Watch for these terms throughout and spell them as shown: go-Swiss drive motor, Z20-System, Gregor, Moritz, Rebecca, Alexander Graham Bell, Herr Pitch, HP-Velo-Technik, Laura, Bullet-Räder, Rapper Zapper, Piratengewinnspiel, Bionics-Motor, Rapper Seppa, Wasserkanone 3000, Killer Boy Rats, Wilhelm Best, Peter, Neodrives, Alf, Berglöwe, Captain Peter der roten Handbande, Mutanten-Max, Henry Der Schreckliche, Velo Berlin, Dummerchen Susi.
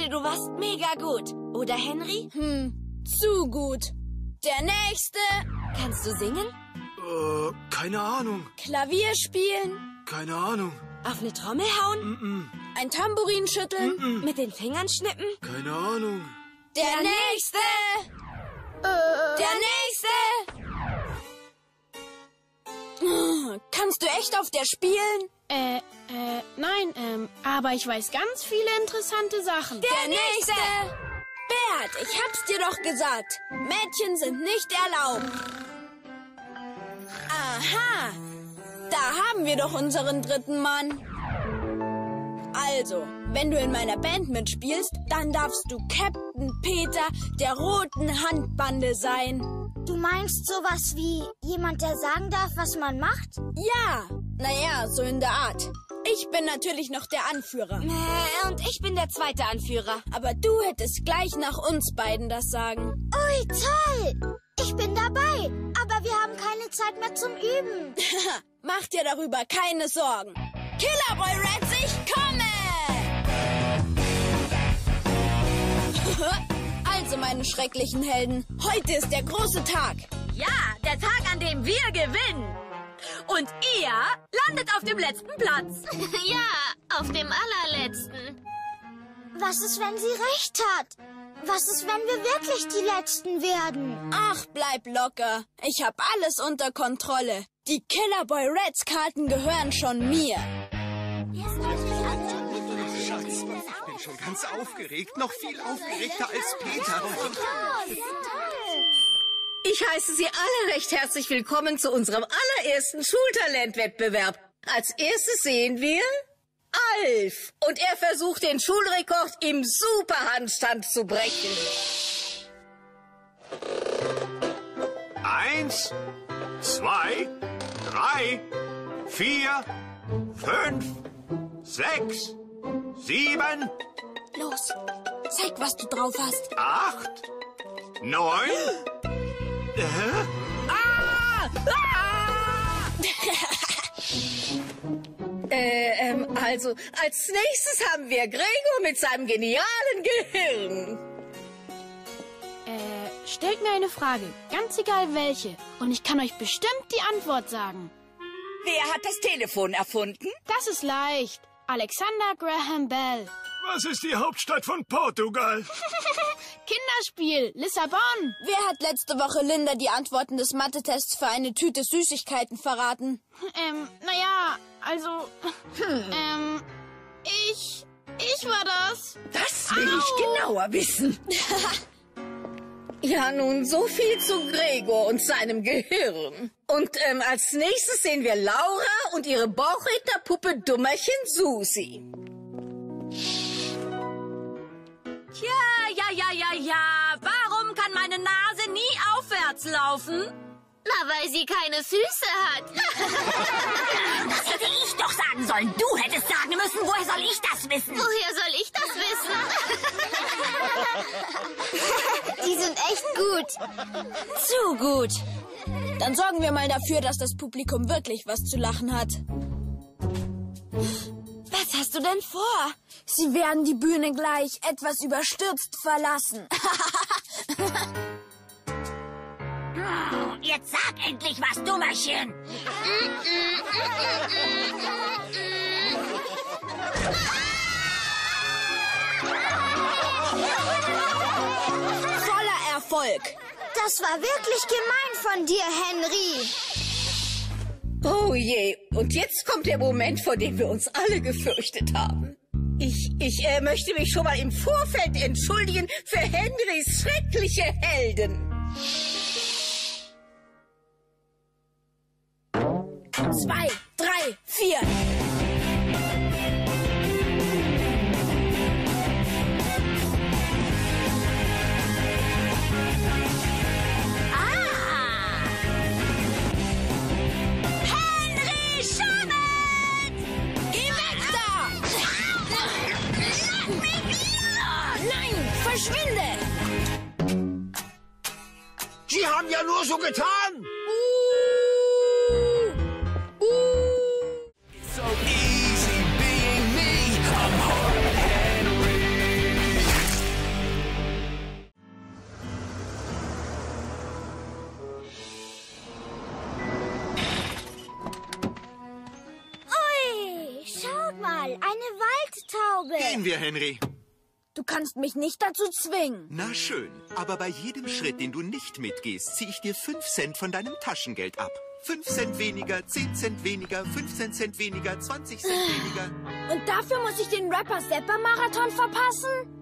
finde, du warst mega gut. Oder, Henry? Zu gut. Der Nächste. Kannst du singen? Keine Ahnung. Klavier spielen? Keine Ahnung. Auf eine Trommel hauen? Ein Tambourin schütteln? Mit den Fingern schnippen? Keine Ahnung. Der Nächste! Der Nächste! Kannst du echt auf der spielen? Nein, aber ich weiß ganz viele interessante Sachen. Der Nächste! Bert, ich hab's dir doch gesagt. Mädchen sind nicht erlaubt. Aha, da haben wir doch unseren dritten Mann. Also, wenn du in meiner Band mitspielst, dann darfst du Captain Peter der roten Handbande sein. Du meinst sowas wie jemand, der sagen darf, was man macht? Ja, naja, so in der Art. Ich bin natürlich noch der Anführer. Und ich bin der zweite Anführer. Aber du hättest gleich nach uns beiden das Sagen. Ui, toll! Ich bin dabei, aber wir haben keine Zeit mehr zum Üben. Mach dir darüber keine Sorgen. Killer Boy Rats, ich komme! Also, meine schrecklichen Helden, heute ist der große Tag. Ja, der Tag, an dem wir gewinnen. Und ihr landet auf dem letzten Platz. Ja, auf dem allerletzten. Was ist, wenn sie recht hat? Was ist, wenn wir wirklich die Letzten werden? Ach, bleib locker. Ich hab alles unter Kontrolle. Die Killer Boy Rats Karten gehören schon mir. Schatz, ich bin schon ganz aufgeregt. Noch viel aufgeregter als Peter. Ich heiße Sie alle recht herzlich willkommen zu unserem allerersten Schultalentwettbewerb. Als erstes sehen wir Alf. Und er versucht, den Schulrekord im Superhandstand zu brechen. 1, 2, 3, 4, 5, 6, 7. Los, zeig, was du drauf hast. 8, 9. Also, als nächstes haben wir Gregor mit seinem genialen Gehirn. Stellt mir eine Frage, ganz egal welche. Und ich kann euch bestimmt die Antwort sagen. Wer hat das Telefon erfunden? Das ist leicht. Alexander Graham Bell. Was ist die Hauptstadt von Portugal? Kinderspiel, Lissabon. Wer hat letzte Woche Linda die Antworten des Mathe-Tests für eine Tüte Süßigkeiten verraten? Naja, also, ich war das. Das will ich genauer wissen. Ja, nun, so viel zu Gregor und seinem Gehirn. Und als nächstes sehen wir Laura und ihre Bauchrednerpuppe Dummerchen Susi. Ja. Warum kann meine Nase nie aufwärts laufen? Na, weil sie keine Füße hat. Das hätte ich doch sagen sollen. Du hättest sagen müssen, woher soll ich das wissen? Woher soll ich das wissen? Die sind echt gut. Zu gut. Dann sorgen wir mal dafür, dass das Publikum wirklich was zu lachen hat. Was hast du denn vor? Sie werden die Bühne gleich etwas überstürzt verlassen. Jetzt sag endlich was, Dummerchen. Voller Erfolg. Das war wirklich gemein von dir, Henry. Oh je, und jetzt kommt der Moment, vor dem wir uns alle gefürchtet haben. Ich möchte mich schon mal im Vorfeld entschuldigen für Henrys schreckliche Helden. 2, 3, 4. Verschwinde! Sie haben ja nur so getan! It's so easy being me. I'm hard Henry. Guck mal, eine Waldtaube. Gehen wir, Henry. Du kannst mich nicht dazu zwingen. Na schön, aber bei jedem Schritt, den du nicht mitgehst, ziehe ich dir 5 Cent von deinem Taschengeld ab. 5 Cent weniger, 10 Cent weniger, 15 Cent weniger, 20 Cent weniger. Und dafür muss ich den Rapper Zapper Marathon verpassen?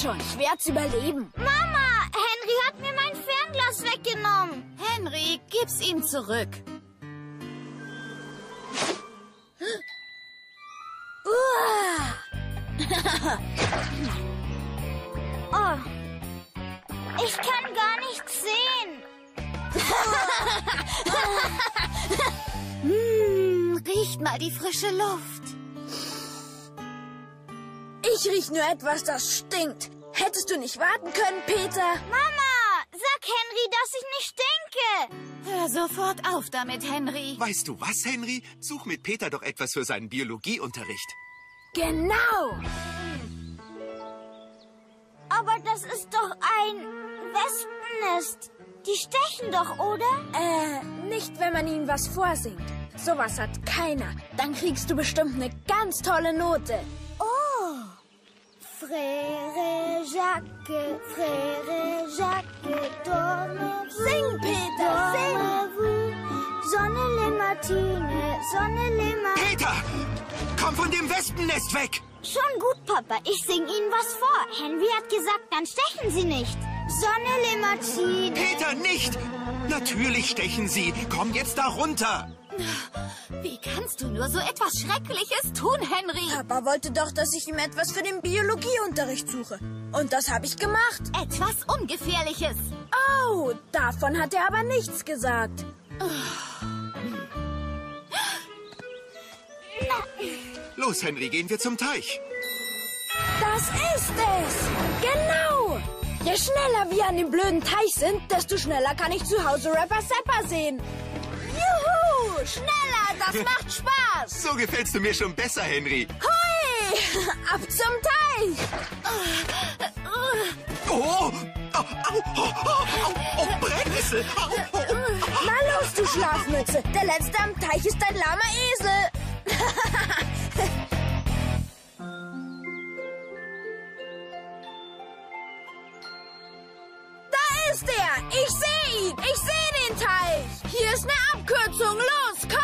Schon. Ich werd's überleben. Mama, Henry hat mir mein Fernglas weggenommen. Henry, gib's ihm zurück. Oh. Ich kann gar nichts sehen. Riecht mal die frische Luft. Ich riech nur etwas, das stinkt. Hättest du nicht warten können, Peter? Mama, sag Henry, dass ich nicht stinke. Hör sofort auf damit, Henry. Weißt du was, Henry? Such mit Peter doch etwas für seinen Biologieunterricht. Genau. Aber das ist doch ein Wespennest. Die stechen doch, oder? Nicht, wenn man ihnen was vorsingt. Sowas hat keiner. Dann kriegst du bestimmt eine ganz tolle Note. Frère Jacques, dorme. Sing, Peter, sing! Sonne le Martine, Sonne le Martine. Peter, komm von dem Wespennest weg! Schon gut, Papa, ich sing Ihnen was vor. Henry hat gesagt, dann stechen Sie nicht. Sonne le Martine. Peter, nicht! Natürlich stechen Sie. Komm jetzt da runter! Wie kannst du nur so etwas Schreckliches tun, Henry? Papa wollte doch, dass ich ihm etwas für den Biologieunterricht suche. Und das habe ich gemacht. Etwas Ungefährliches. Oh, davon hat er aber nichts gesagt. Los, Henry, gehen wir zum Teich. Das ist es. Genau. Je schneller wir an dem blöden Teich sind, desto schneller kann ich zu Hause Rapper Seppa sehen. Juhu! Schneller! Das macht Spaß! So gefällst du mir schon besser, Henry. Hui! Ab zum Teich! Oh! Brennnessel! Na los, du Schlafmütze! Der Letzte am Teich ist ein lahmer Esel! Da ist er! Ich sehe ihn! Ich sehe den Teich! Hier ist eine Abkürzung! Los, kommt!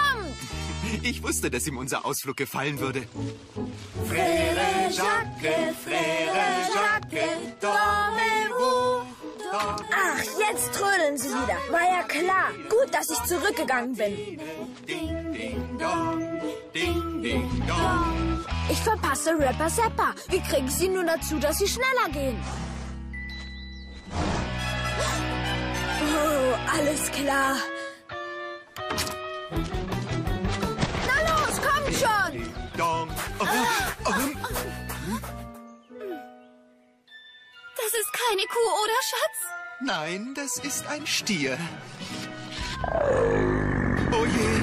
Ich wusste, dass ihm unser Ausflug gefallen würde. Frère Jacques, Frère Jacques, dormez-vous. Ach, jetzt trödeln sie wieder. War ja klar. Gut, dass ich zurückgegangen bin. Ding, ding, dong. Ding, ding, dong. Ich verpasse Rapper Zapper. Wie kriege ich sie nur dazu, dass sie schneller gehen? Oh, alles klar. Na los, kommt schon! Das ist keine Kuh, oder, Schatz? Nein, das ist ein Stier. Oh je!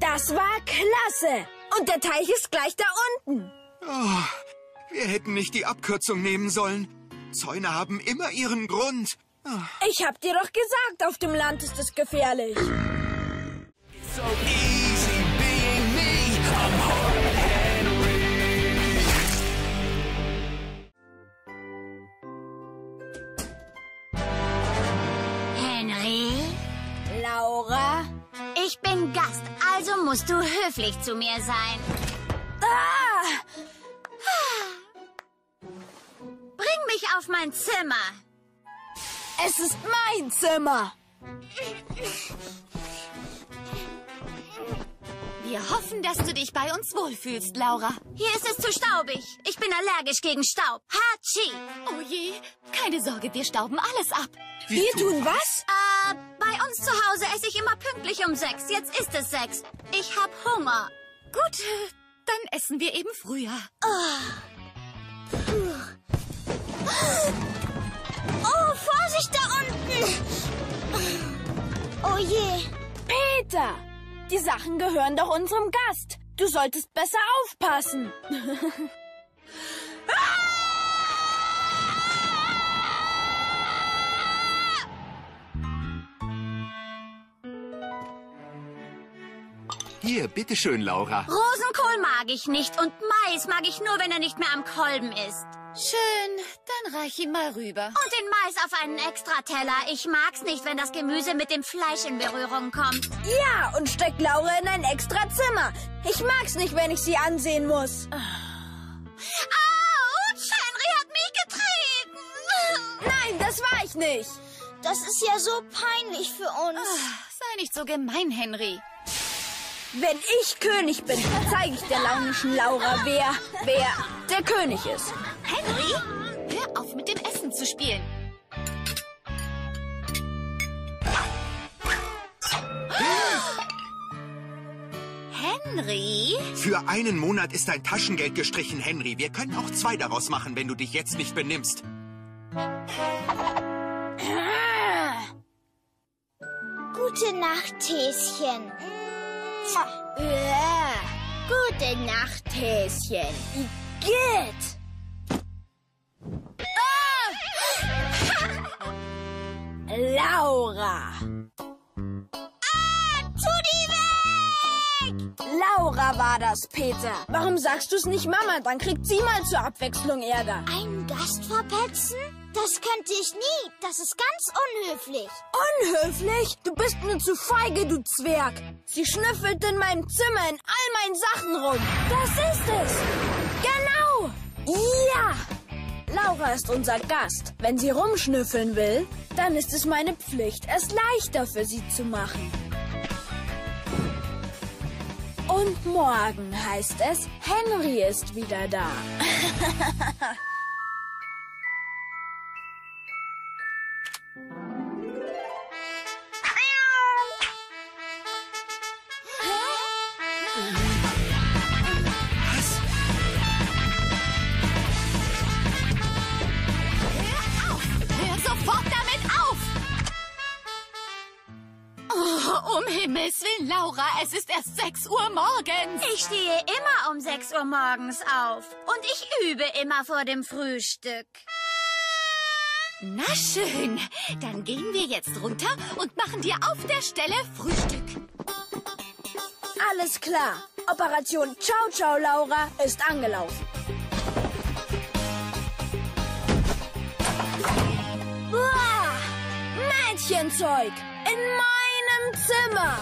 Das war klasse. Und der Teich ist gleich da unten. Oh, wir hätten nicht die Abkürzung nehmen sollen. Zäune haben immer ihren Grund. Oh. Ich hab dir doch gesagt, auf dem Land ist es gefährlich. So easy being me. I'm hard. Henry. Also musst du höflich zu mir sein. Bring mich auf mein Zimmer. Es ist mein Zimmer. Wir hoffen, dass du dich bei uns wohlfühlst, Laura. Hier ist es zu staubig. Ich bin allergisch gegen Staub. Hatschi. Oh je. Keine Sorge, wir stauben alles ab. Wir tun was? Bei uns zu Hause esse ich immer pünktlich um 6. Jetzt ist es 6. Ich hab Hunger. Gut, dann essen wir eben früher. Oh, oh, Vorsicht da unten. Oh je. Peter! Die Sachen gehören doch unserem Gast. Du solltest besser aufpassen. Hier, bitteschön, Laura. Rosenkohl mag ich nicht und Mais mag ich nur, wenn er nicht mehr am Kolben ist. Schön, dann reich ihn mal rüber. Und den Mais auf einen Extrateller. Ich mag's nicht, wenn das Gemüse mit dem Fleisch in Berührung kommt. Ja, und steck Laura in ein extra Zimmer. Ich mag's nicht, wenn ich sie ansehen muss. Autsch, Henry hat mich getreten. Nein, das war ich nicht. Das ist ja so peinlich für uns. Sei nicht so gemein, Henry. Wenn ich König bin, zeige ich der launischen Laura, wer der König ist. Henry, hör auf, mit dem Essen zu spielen. Henry? Für einen Monat ist dein Taschengeld gestrichen, Henry. Wir können auch 2 daraus machen, wenn du dich jetzt nicht benimmst. Gute Nacht, Häschen. Gute Nacht, Häschen. Igitt! Laura! Tu die weg! Laura war das, Peter. Warum sagst du es nicht, Mama? Dann kriegt sie mal zur Abwechslung Ärger. Einen Gast verpetzen? Das könnte ich nie. Das ist ganz unhöflich. Unhöflich? Du bist mir zu feige, du Zwerg. Sie schnüffelt in meinem Zimmer in all meinen Sachen rum. Das ist es. Genau. Ja. Laura ist unser Gast. Wenn sie rumschnüffeln will, dann ist es meine Pflicht, es leichter für sie zu machen. Und morgen heißt es, Henry ist wieder da. Himmels Willen, Laura, es ist erst 6 Uhr morgens. Ich stehe immer um 6 Uhr morgens auf. Und ich übe immer vor dem Frühstück. Na schön, dann gehen wir jetzt runter und machen dir auf der Stelle Frühstück. Alles klar. Operation Ciao Ciao Laura ist angelaufen. Boah, Mädchenzeug in meinem Zimmer.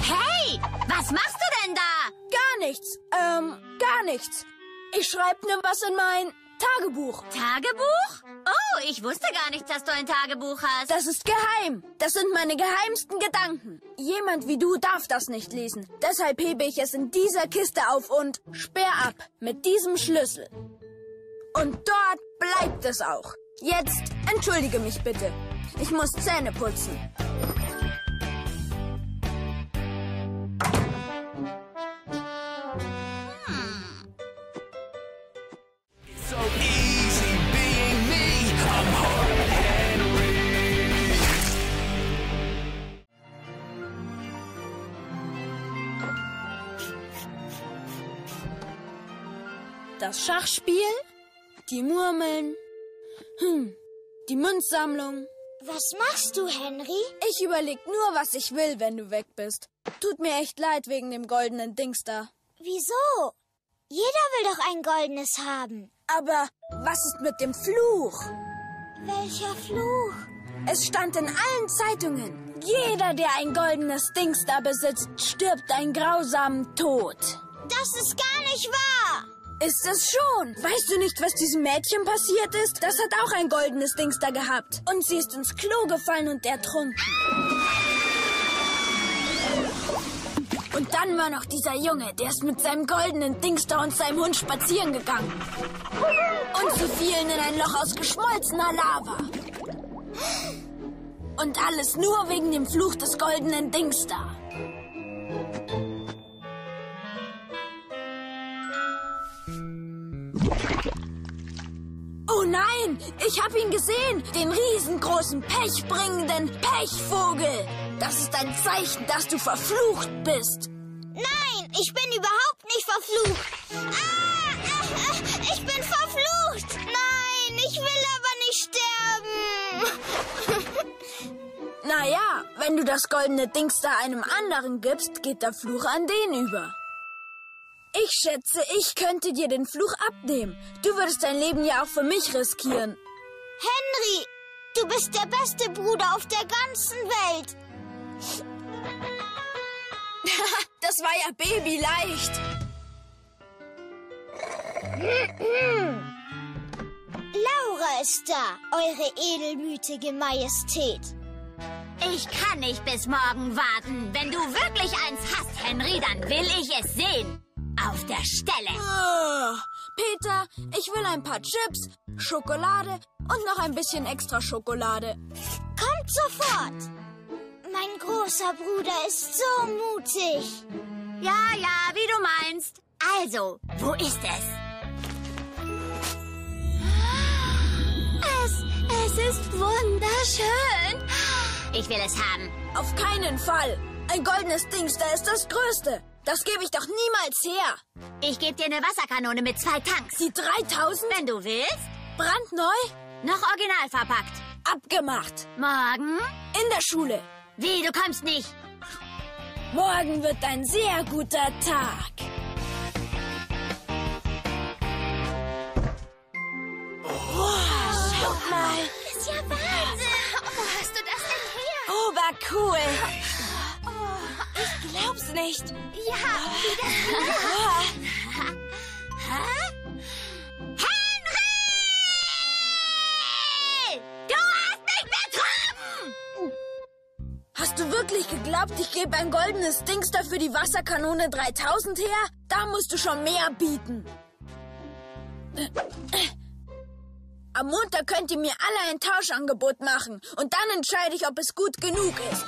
Hey, was machst du denn da? Gar nichts, gar nichts. Ich schreibe nur was in mein Tagebuch. Tagebuch? Oh, ich wusste gar nicht, dass du ein Tagebuch hast. Das ist geheim. Das sind meine geheimsten Gedanken. Jemand wie du darf das nicht lesen. Deshalb hebe ich es in dieser Kiste auf und sperr ab mit diesem Schlüssel. Und dort bleibt es auch. Jetzt entschuldige mich bitte. Ich muss Zähne putzen. Das Schachspiel, die Murmeln, die Münzsammlung. Was machst du, Henry? Ich überleg nur, was ich will, wenn du weg bist. Tut mir echt leid wegen dem goldenen Dings da. Wieso? Jeder will doch ein goldenes haben. Aber was ist mit dem Fluch? Welcher Fluch? Es stand in allen Zeitungen. Jeder, der ein goldenes Dings da besitzt, stirbt einen grausamen Tod. Das ist gar nicht wahr. Ist es schon. Weißt du nicht, was diesem Mädchen passiert ist? Das hat auch ein goldenes Dings da gehabt. Und sie ist ins Klo gefallen und ertrunken. Und dann war noch dieser Junge, der ist mit seinem goldenen Dings da und seinem Hund spazieren gegangen. Und sie fielen in ein Loch aus geschmolzener Lava. Und alles nur wegen dem Fluch des goldenen Dings da. Oh nein, ich hab ihn gesehen, den riesengroßen, pechbringenden Pechvogel. Das ist ein Zeichen, dass du verflucht bist. Nein, ich bin überhaupt nicht verflucht. Ich bin verflucht. Nein, ich will aber nicht sterben. Naja, wenn du das goldene Dings da einem anderen gibst, geht der Fluch an den über. Ich schätze, ich könnte dir den Fluch abnehmen. Du würdest dein Leben ja auch für mich riskieren. Henry, du bist der beste Bruder auf der ganzen Welt. Das war ja babyleicht. Laura ist da, eure edelmütige Majestät. Ich kann nicht bis morgen warten. Wenn du wirklich eins hast, Henry, dann will ich es sehen. Auf der Stelle. Oh, Peter, ich will ein paar Chips, Schokolade und noch ein bisschen extra Schokolade. Kommt sofort. Mein großer Bruder ist so mutig. Ja, wie du meinst. Also, wo ist es? Es ist wunderschön. Ich will es haben. Auf keinen Fall. Ein goldenes Dings, da ist das Größte. Das gebe ich doch niemals her. Ich gebe dir eine Wasserkanone mit 2 Tanks. Die 3000? Wenn du willst. Brandneu? Noch original verpackt. Abgemacht. Morgen? In der Schule. Wie, du kommst nicht? Morgen wird ein sehr guter Tag. Oh, schau mal. Das ist ja Wahnsinn. Wo hast du das denn her? Oh, war cool. Ich glaub's nicht. Ja, wie das geht. Henry! Du hast mich betrogen! Hast du wirklich geglaubt, ich gebe ein goldenes Dings da für die Wasserkanone 3000 her? Da musst du schon mehr bieten. Am Montag könnt ihr mir alle ein Tauschangebot machen. Und dann entscheide ich, ob es gut genug ist.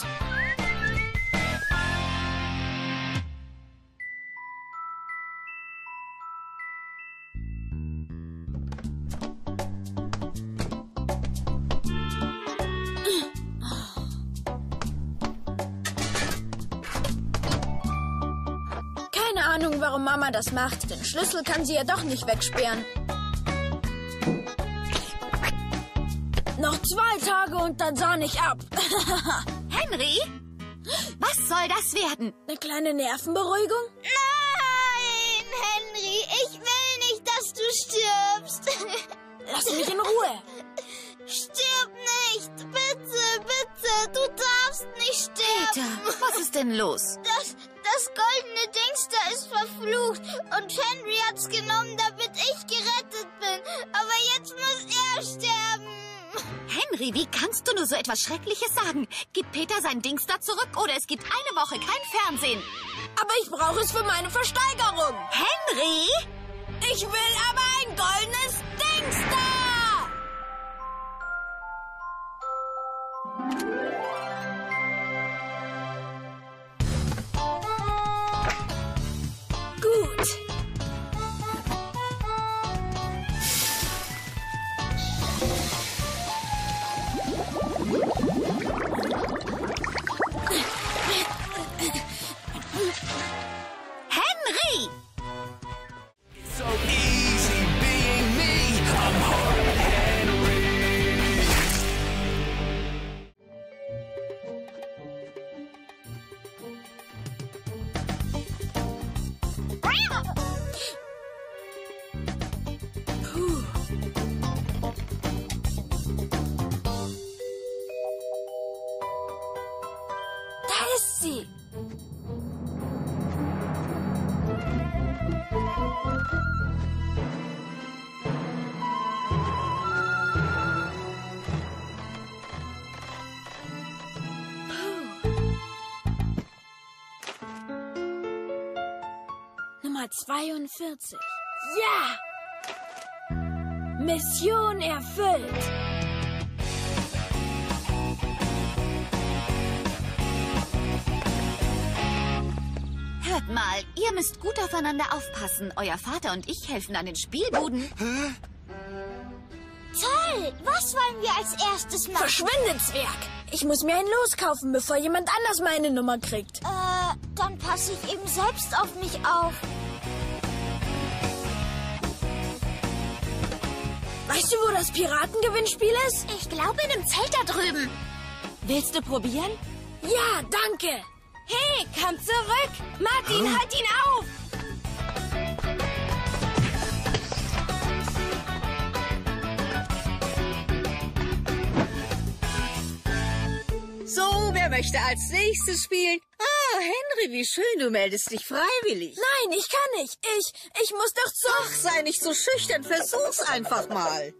Warum Mama das macht. Den Schlüssel kann sie ja doch nicht wegsperren. Noch 2 Tage und dann sahn ich ab. Henry? Was soll das werden? Eine kleine Nervenberuhigung? Nein, Henry, ich will nicht, dass du stirbst. Lass mich in Ruhe. Stirb nicht. Bitte, du darfst nicht sterben. Peter, was ist denn los? Das goldene Dings da ist verflucht und Henry hat's genommen, damit ich gerettet bin. Aber jetzt muss er sterben. Henry, wie kannst du nur so etwas Schreckliches sagen? Gib Peter sein Dings da zurück oder es gibt eine Woche kein Fernsehen. Aber ich brauche es für meine Versteigerung. Henry? Ich will aber ein goldenes Dings da! ist sie! Nummer 42. Ja! Mission erfüllt! Hört mal, ihr müsst gut aufeinander aufpassen. Euer Vater und ich helfen an den Spielbuden. Hä? Toll! Was wollen wir als erstes machen? Verschwindet, Zwerg! Ich muss mir ein Los kaufen, bevor jemand anders meine Nummer kriegt. Dann passe ich eben selbst auf mich auf. Weißt du, wo das Piratengewinnspiel ist? Ich glaube, in dem Zelt da drüben. Willst du probieren? Ja, danke. Hey, komm zurück. Martin, halt ihn auf. So, wer möchte als nächstes spielen? Ah, Henry, wie schön, du meldest dich freiwillig. Nein, ich kann nicht. Ich muss doch zu... Ach, sei nicht so schüchtern, versuch's einfach mal.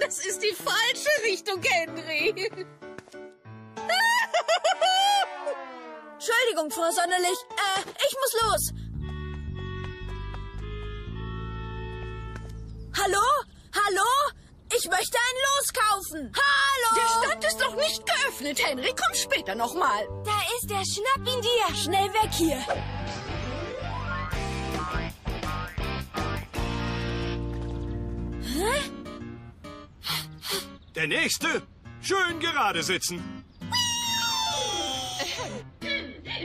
Das ist die falsche Richtung, Henry. Entschuldigung, Frau Sonderlich. Ich muss los. Hallo? Hallo? Ich möchte ein Los kaufen. Hallo! Der Stand ist noch nicht geöffnet, Henry. Komm später nochmal. Da ist der. Schnapp ihn dir. Schnell weg hier. Hä? Der Nächste. Schön gerade sitzen.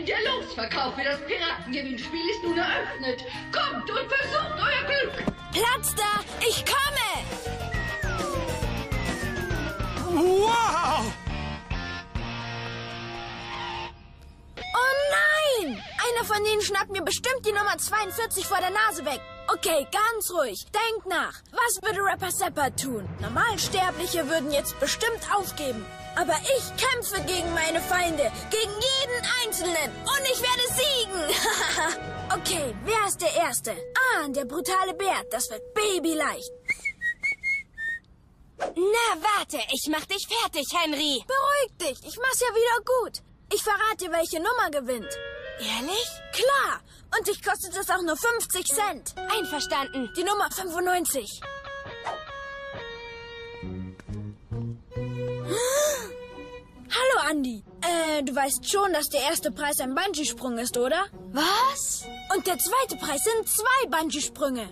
Der Losverkauf für das Piratengewinnspiel ist nun eröffnet. Kommt und versucht euer Glück. Platz da. Ich komme. Wow! Oh nein! Einer von denen schnappt mir bestimmt die Nummer 42 vor der Nase weg. Okay, ganz ruhig. Denkt nach. Was würde Rapper Seppa tun? Normalsterbliche würden jetzt bestimmt aufgeben. Aber ich kämpfe gegen meine Feinde. Gegen jeden Einzelnen. Und ich werde siegen. Okay, wer ist der Erste? Ah, der brutale Bär. Das wird babyleicht. Na, warte, ich mach dich fertig, Henry. Beruhig dich, ich mach's ja wieder gut. Ich verrate dir, welche Nummer gewinnt. Ehrlich? Klar, und dich kostet es auch nur 50 Cent. Einverstanden, die Nummer 95. Hallo, Andi. Du weißt schon, dass der erste Preis ein Bungee-Sprung ist, oder? Was? Und der zweite Preis sind 2 Bungee-Sprünge.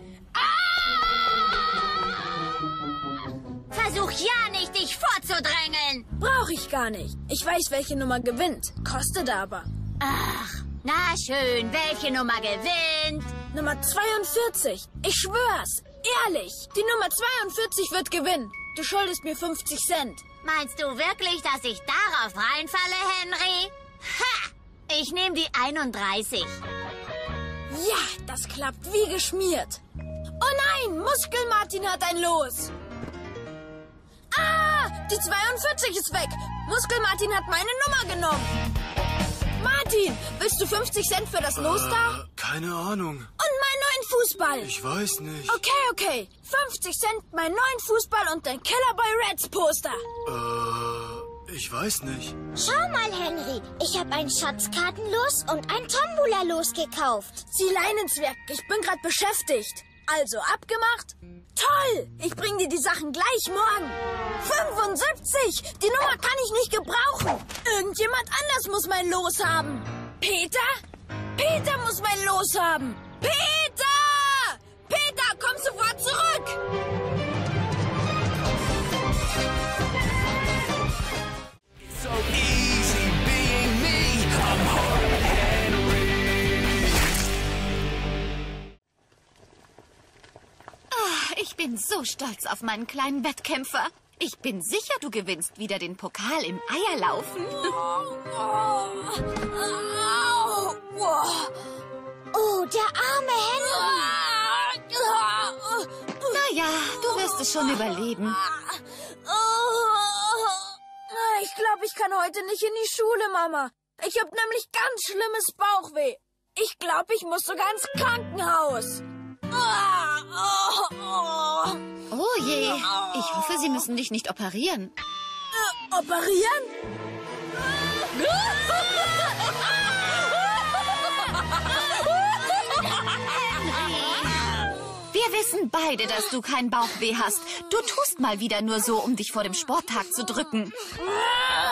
Versuch ja nicht, dich vorzudrängeln. Brauch ich gar nicht. Ich weiß, welche Nummer gewinnt. Kostet aber. Ach, na schön. Welche Nummer gewinnt? Nummer 42. Ich schwör's. Ehrlich. Die Nummer 42 wird gewinnen. Du schuldest mir 50 Cent. Meinst du wirklich, dass ich darauf reinfalle, Henry? Ha! Ich nehme die 31. Ja, das klappt wie geschmiert. Oh nein, Muskelmartin hat ein Los. Ah, die 42 ist weg. Muskelmartin hat meine Nummer genommen. Martin, willst du 50 Cent für das Los da? Keine Ahnung. Und meinen neuen Fußball. Ich weiß nicht. Okay, okay. 50 Cent, meinen neuen Fußball und dein Killer Boy Rats Poster. Ich weiß nicht. Schau mal, Henry. Ich habe ein Schatzkartenlos und ein Tombola-Los gekauft. Sieh Leinenzwerg, ich bin gerade beschäftigt. Also abgemacht? Toll! Ich bring dir die Sachen gleich morgen. 75! Die Nummer kann ich nicht gebrauchen. Irgendjemand anders muss mein Los haben. Peter? Peter muss mein Los haben. Peter! Peter, komm sofort zurück! It's so easy being me. I'm hard. Ich bin so stolz auf meinen kleinen Wettkämpfer. Ich bin sicher, du gewinnst wieder den Pokal im Eierlaufen. Oh, der arme Henry. Na ja, du wirst es schon überleben. Ich Ich glaube, ich kann heute nicht in die Schule, Mama. Ich habe nämlich ganz schlimmes Bauchweh. Ich glaube, ich muss sogar ins Krankenhaus. Oh je, ich hoffe, Sie müssen dich nicht operieren. Operieren? Wir wissen beide, dass du kein Bauchweh hast. Du tust mal wieder nur so, um dich vor dem Sporttag zu drücken.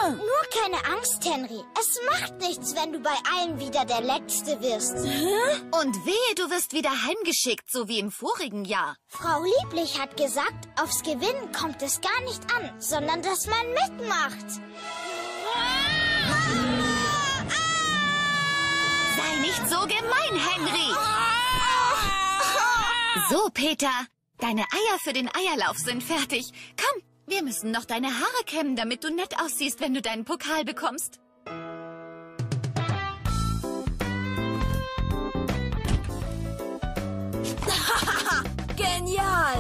Nur keine Angst, Henry. Es macht nichts, wenn du bei allen wieder der Letzte wirst. Und wehe, du wirst wieder heimgeschickt, so wie im vorigen Jahr. Frau Lieblich hat gesagt, aufs Gewinnen kommt es gar nicht an, sondern dass man mitmacht. Sei nicht so gemein, Henry. So, Peter, deine Eier für den Eierlauf sind fertig. Komm, wir müssen noch deine Haare kämmen, damit du nett aussiehst, wenn du deinen Pokal bekommst. Genial!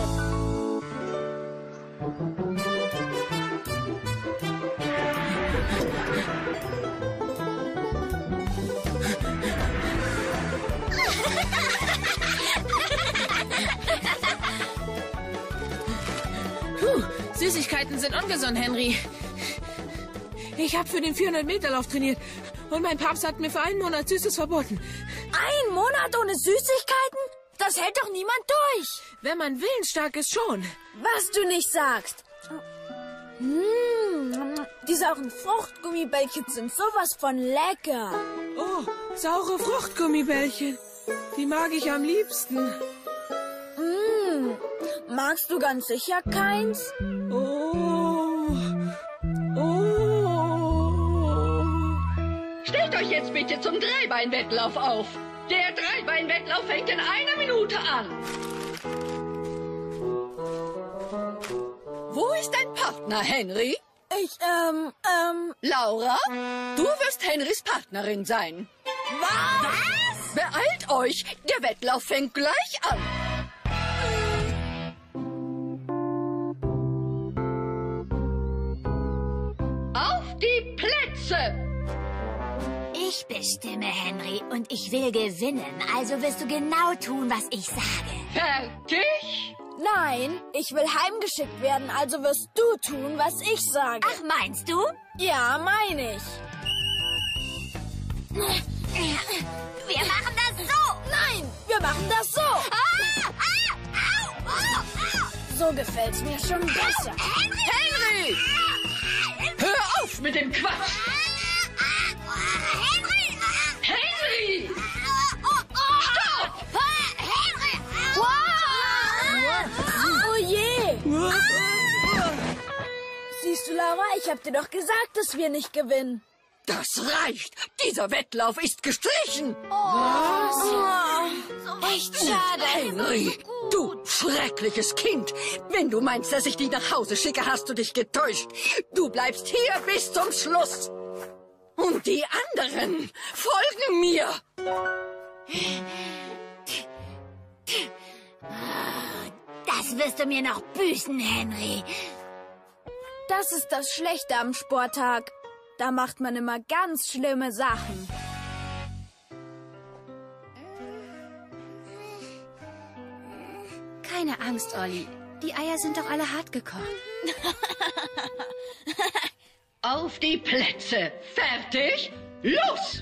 Süßigkeiten sind ungesund, Henry. Ich habe für den 400-Meter-Lauf trainiert und mein Papst hat mir für einen Monat Süßes verboten. Ein Monat ohne Süßigkeiten? Das hält doch niemand durch. Wenn man willensstark ist, schon. Was du nicht sagst. Die sauren Fruchtgummibällchen sind sowas von lecker. Oh, saure Fruchtgummibällchen. Die mag ich am liebsten. Magst du ganz sicher keins? Oh. Stellt euch jetzt bitte zum Dreibeinwettlauf auf. Der Dreibeinwettlauf fängt in einer Minute an. Wo ist dein Partner, Henry? Laura, du wirst Henrys Partnerin sein. Was? Beeilt euch, der Wettlauf fängt gleich an. Die Plätze! Ich bestimme, Henry, und ich will gewinnen. Also wirst du genau tun, was ich sage. Fertig? Nein, ich will heimgeschickt werden. Also wirst du tun, was ich sage. Ach, meinst du? Ja, meine ich. Wir machen das so! Nein, wir machen das so! So gefällt's mir schon besser. Henry! Hör auf mit dem Quatsch! Henry! Henry! Stopp! Henry! Oh je! Siehst du, Laura, ich hab dir doch gesagt, dass wir nicht gewinnen. Das reicht! Dieser Wettlauf ist gestrichen! Was? Echt schade! Henry! Du schreckliches Kind! Wenn du meinst, dass ich dich nach Hause schicke, hast du dich getäuscht. Du bleibst hier bis zum Schluss. Und die anderen folgen mir. Das wirst du mir noch büßen, Henry. Das ist das Schlechte am Sporttag. Da macht man immer ganz schlimme Sachen. Keine Angst, Olli. Die Eier sind doch alle hart gekocht. Auf die Plätze. Fertig? Los!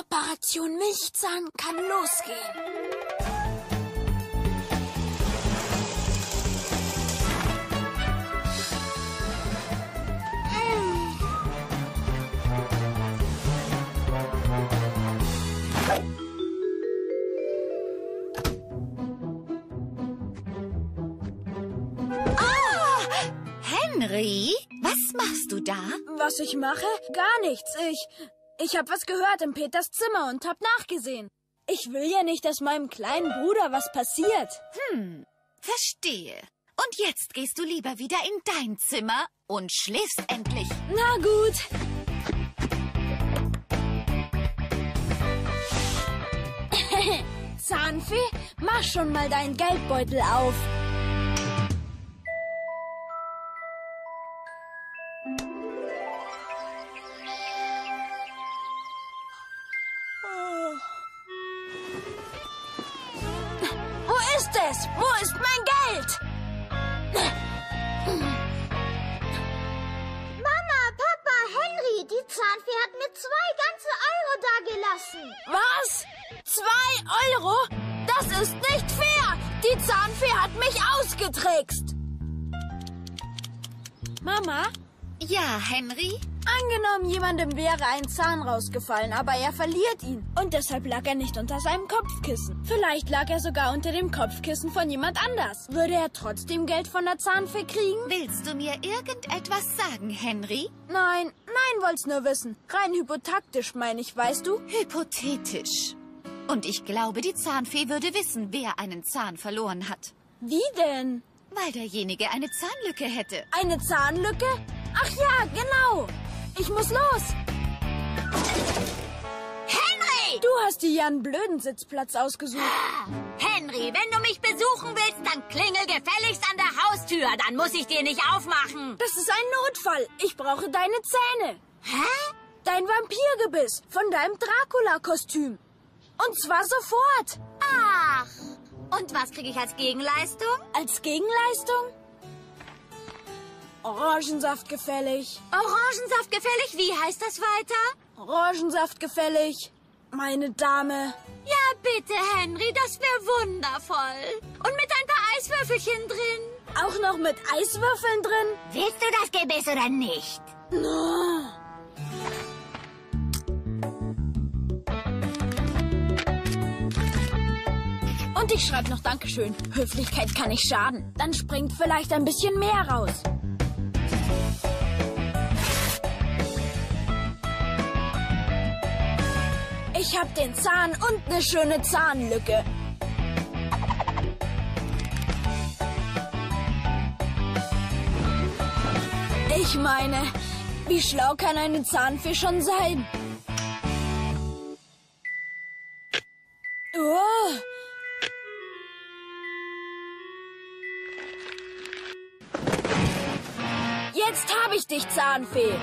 Operation Milchzahn kann losgehen. Was machst du da? Was ich mache? Gar nichts. Ich hab was gehört in Peters Zimmer und hab nachgesehen. Ich will ja nicht, dass meinem kleinen Bruder was passiert. Hm, verstehe. Und jetzt gehst du lieber wieder in dein Zimmer und schläfst endlich. Na gut. Zahnfee, mach schon mal deinen Geldbeutel auf. Oh. Wo ist es? Wo ist mein Geld? Mama, Papa, Henry, die Zahnfee hat mir 2 ganze Euro dagelassen. Was? 2 Euro? Das ist nicht fair! Die Zahnfee hat mich ausgetrickst! Mama? Ja, Henry? Angenommen, jemandem wäre ein Zahn rausgefallen, aber er verliert ihn. Und deshalb lag er nicht unter seinem Kopfkissen. Vielleicht lag er sogar unter dem Kopfkissen von jemand anders. Würde er trotzdem Geld von der Zahnfee kriegen? Willst du mir irgendetwas sagen, Henry? Nein, wollt's nur wissen. Rein hypothetisch meine ich, weißt du? Hypothetisch. Und ich glaube, die Zahnfee würde wissen, wer einen Zahn verloren hat. Wie denn? Weil derjenige eine Zahnlücke hätte. Eine Zahnlücke? Ach ja, genau. Ich muss los. Henry! Du hast dir ja einen blöden Sitzplatz ausgesucht. Ah, Henry, wenn du mich besuchen willst, dann klingel gefälligst an der Haustür. Dann muss ich dir nicht aufmachen. Das ist ein Notfall. Ich brauche deine Zähne. Hä? Dein Vampirgebiss von deinem Dracula-Kostüm. Und zwar sofort. Ach, und was kriege ich als Gegenleistung? Als Gegenleistung? Orangensaft gefällig. Orangensaft gefällig? Wie heißt das weiter? Orangensaft gefällig, meine Dame. Ja, bitte, Henry, das wäre wundervoll. Und mit ein paar Eiswürfelchen drin. Auch noch mit Eiswürfeln drin? Willst du das Gebiss oder nicht? No. Und ich schreibe noch Dankeschön. Höflichkeit kann nicht schaden. Dann springt vielleicht ein bisschen mehr raus. Ich hab den Zahn und eine schöne Zahnlücke. Ich meine, wie schlau kann eine Zahnfee schon sein? Oh. Jetzt habe ich dich, Zahnfee.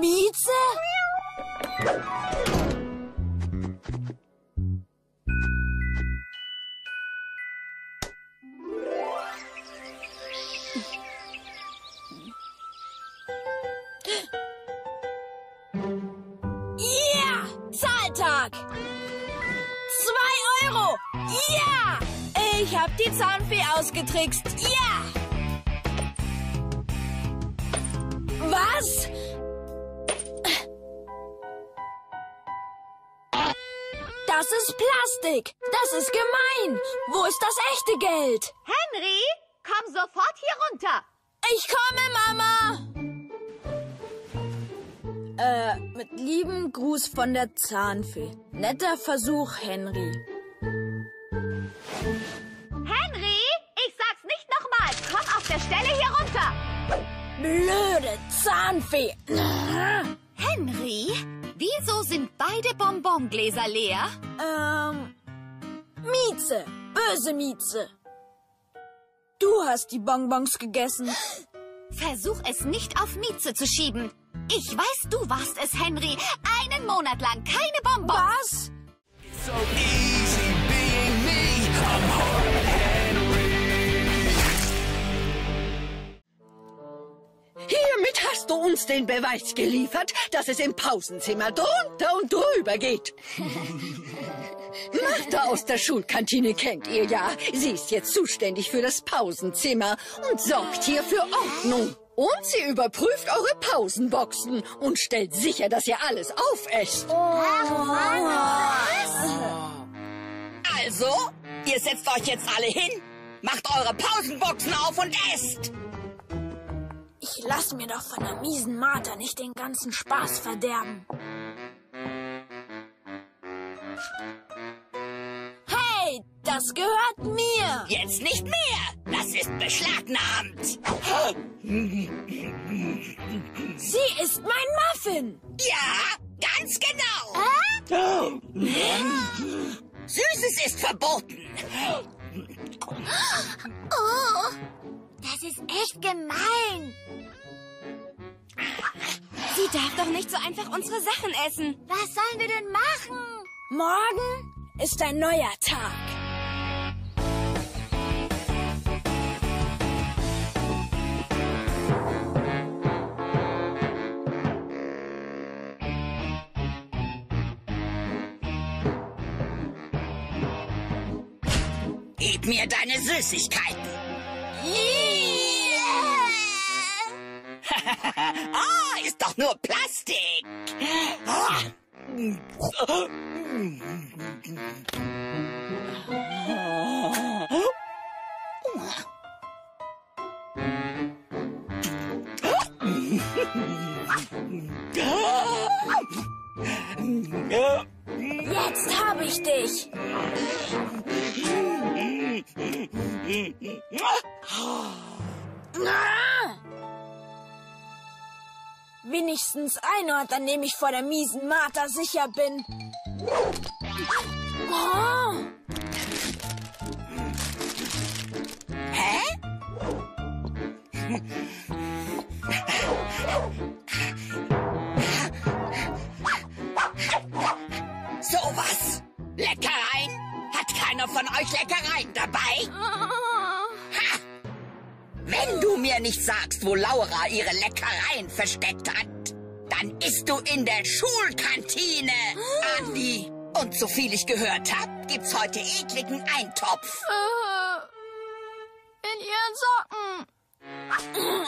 Mieze? Yeah! Zahltag! 2 Euro! Yeah! Ich hab die Zahnfee ausgetrickst. Yeah! Was? Das ist Plastik. Das ist gemein. Wo ist das echte Geld? Henry, komm sofort hier runter. Ich komme, Mama. Mit lieben Gruß von der Zahnfee. Netter Versuch, Henry. Henry, ich sag's nicht nochmal. Komm auf der Stelle hier runter. Blöde Zahnfee. Henry, wieso sind beide Bonbongläser leer? Mieze, böse Mieze. Du hast die Bonbons gegessen. Versuch es nicht auf Mieze zu schieben. Ich weiß, du warst es, Henry. Einen Monat lang keine Bonbons. Was? It's so easy being me. I'm hard. Hiermit hast du uns den Beweis geliefert, dass es im Pausenzimmer drunter und drüber geht. Martha aus der Schulkantine kennt ihr ja. Sie ist jetzt zuständig für das Pausenzimmer und sorgt hier für Ordnung. Und sie überprüft eure Pausenboxen und stellt sicher, dass ihr alles aufesst. Also, ihr setzt euch jetzt alle hin, macht eure Pausenboxen auf und esst. Lass mir doch von der miesen Martha nicht den ganzen Spaß verderben. Hey, das gehört mir! Jetzt nicht mehr! Das ist beschlagnahmt! Sie ist mein Muffin! Ja, ganz genau! Süßes ist verboten! Oh, das ist echt gemein! Sie darf doch nicht so einfach unsere Sachen essen. Was sollen wir denn machen? Morgen ist ein neuer Tag. Gib mir deine Süßigkeiten. Ah, ist doch nur Plastik. Jetzt habe ich dich. Wenigstens ein Ort, an dem ich vor der miesen Martha sicher bin. Oh. Hä? So was? Leckereien? Hat keiner von euch Leckereien dabei? Ha! Wenn du mir nicht sagst, wo Laura ihre Leckereien versteckt hat, dann isst du in der Schulkantine, Andi. Und so viel ich gehört habe, gibt's heute ekligen Eintopf. In ihren Socken.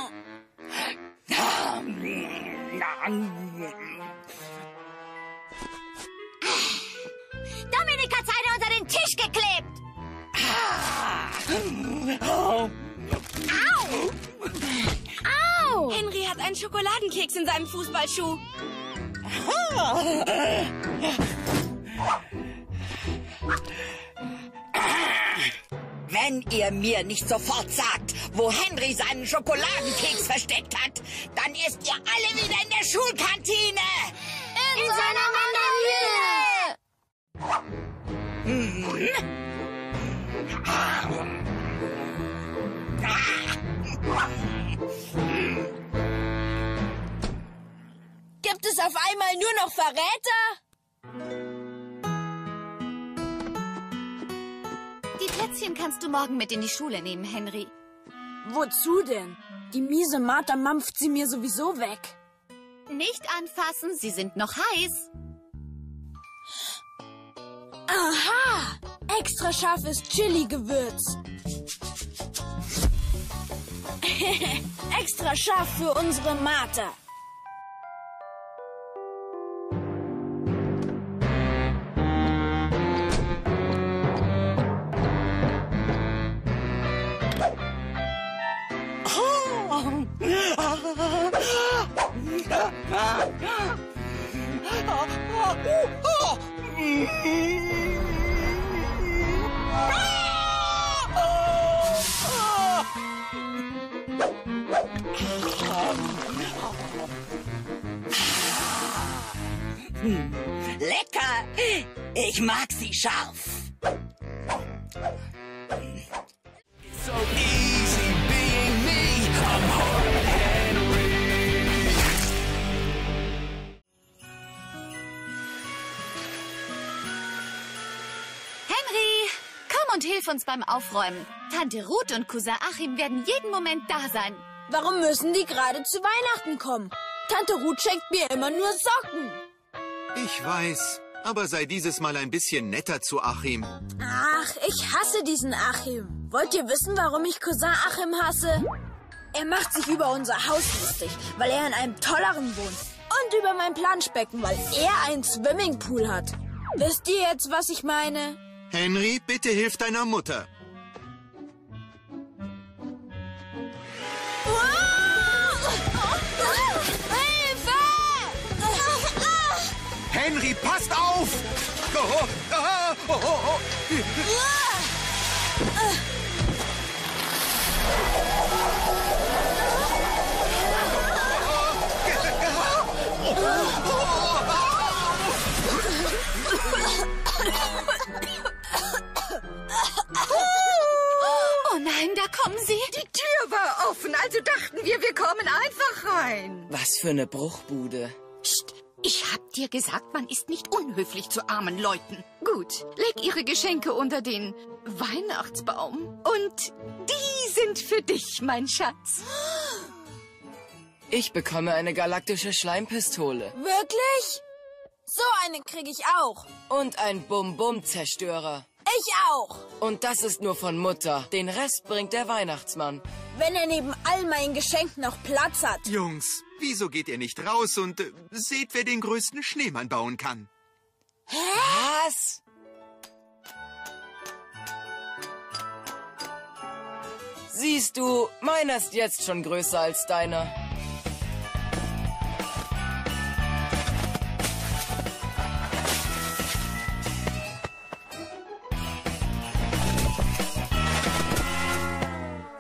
Dominik hat's eine unter den Tisch geklebt. Au! Au! Henry hat einen Schokoladenkeks in seinem Fußballschuh. Wenn ihr mir nicht sofort sagt, wo Henry seinen Schokoladenkeks versteckt hat, dann ist ihr alle wieder in der Schulkantine. In seiner Mandolinen. Gibt es auf einmal nur noch Verräter? Die Plätzchen kannst du morgen mit in die Schule nehmen, Henry. Wozu denn? Die miese Martha mampft sie mir sowieso weg. Nicht anfassen, sie sind noch heiß. Aha! Extra scharfes Chili-Gewürz. Extra scharf für unsere Martha. Lecker! Ich mag sie scharf. Und hilf uns beim Aufräumen. Tante Ruth und Cousin Achim werden jeden Moment da sein. Warum müssen die gerade zu Weihnachten kommen? Tante Ruth schenkt mir immer nur Socken. Ich weiß, aber sei dieses Mal ein bisschen netter zu Achim. Ach, ich hasse diesen Achim. Wollt ihr wissen, warum ich Cousin Achim hasse? Er macht sich über unser Haus lustig, weil er in einem tolleren wohnt. Und über mein Planschbecken, weil er einen Swimmingpool hat. Wisst ihr jetzt, was ich meine? Henry, bitte hilf deiner Mutter. Oh! Henry, passt auf! Oh, oh, oh, oh. Oh nein, da kommen Sie. Die Tür war offen, also dachten wir kommen einfach rein. Was für eine Bruchbude. Psst, ich hab dir gesagt, man ist nicht unhöflich zu armen Leuten. Gut, leg Ihre Geschenke unter den Weihnachtsbaum. Und die sind für dich, mein Schatz. Ich bekomme eine galaktische Schleimpistole. Wirklich? So eine kriege ich auch. Und ein Bum-Bum-Zerstörer. Ich auch. Und das ist nur von Mutter. Den Rest bringt der Weihnachtsmann. Wenn er neben all meinen Geschenken noch Platz hat. Jungs, wieso geht ihr nicht raus und seht, wer den größten Schneemann bauen kann? Hä? Was? Siehst du, meiner ist jetzt schon größer als deiner.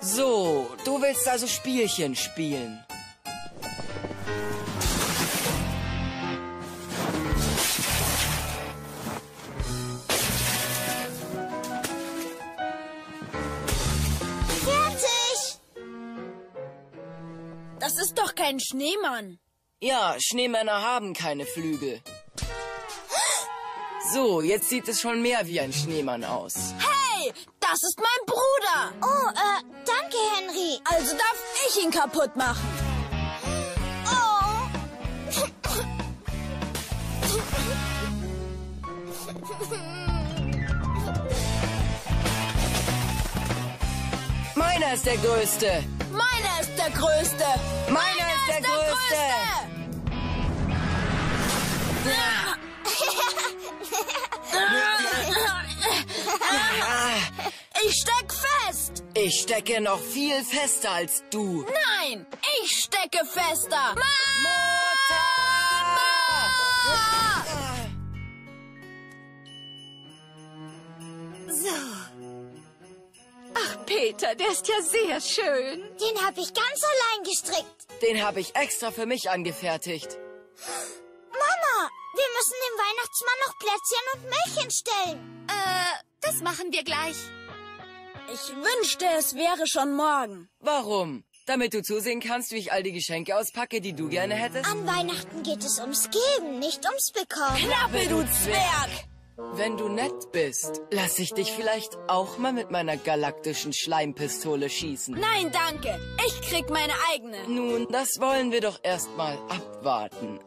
So, du willst also Spielchen spielen. Fertig! Das ist doch kein Schneemann. Ja, Schneemänner haben keine Flügel. So, jetzt sieht es schon mehr wie ein Schneemann aus. Hey! Das ist mein Bruder. Oh, danke, Henry. Also darf ich ihn kaputt machen. Oh. Meiner ist der Größte. Meiner ist der Größte. Meiner ist der Größte. Ich steck fest! Ich stecke noch viel fester als du. Nein, ich stecke fester. Mutter! So. Ach, Peter, der ist ja sehr schön. Den habe ich ganz allein gestrickt. Den habe ich extra für mich angefertigt. Mama, wir müssen dem Weihnachtsmann noch Plätzchen und Milch hinstellen. Das machen wir gleich. Ich wünschte, es wäre schon morgen. Warum? Damit du zusehen kannst, wie ich all die Geschenke auspacke, die du gerne hättest? An Weihnachten geht es ums Geben, nicht ums Bekommen. Knappe, du Zwerg! Wenn du nett bist, lass ich dich vielleicht auch mal mit meiner galaktischen Schleimpistole schießen. Nein, danke. Ich krieg meine eigene. Nun, das wollen wir doch erstmal abwarten.